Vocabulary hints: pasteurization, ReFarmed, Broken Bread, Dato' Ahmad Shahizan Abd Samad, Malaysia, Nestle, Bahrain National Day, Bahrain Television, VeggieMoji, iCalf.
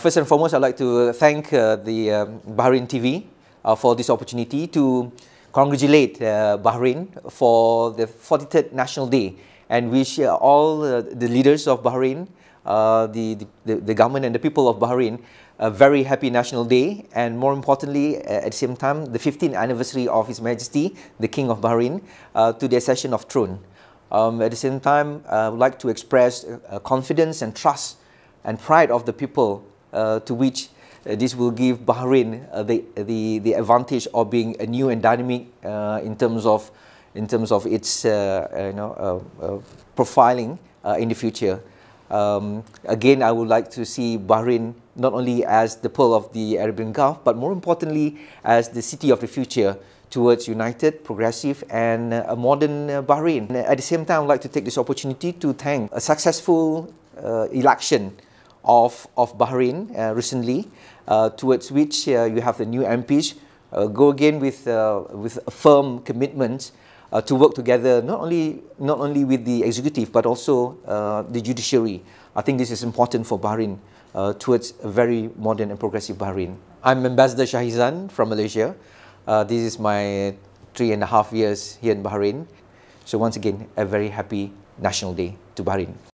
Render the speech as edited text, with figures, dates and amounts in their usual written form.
First and foremost, I'd like to thank Bahrain TV for this opportunity to congratulate Bahrain for the 43rd National Day and wish all the leaders of Bahrain, the government and the people of Bahrain a very happy National Day, and more importantly at the same time the 15th anniversary of His Majesty the King of Bahrain to the accession of throne. At the same time, I would like to express confidence and trust and pride of the people to which this will give Bahrain the advantage of being a new and dynamic in terms of its profiling in the future. Again, I would like to see Bahrain not only as the pearl of the Arabian Gulf, but more importantly as the city of the future towards united, progressive and a modern Bahrain. And at the same time, I would like to take this opportunity to thank a successful election of Bahrain recently, towards which you have the new MPs go again with a firm commitment to work together not only with the executive but also the judiciary. I think this is important for Bahrain towards a very modern and progressive Bahrain. I'm Ambassador Shahizan from Malaysia. This is my 3.5 years here in Bahrain. So once again, a very happy National Day to Bahrain.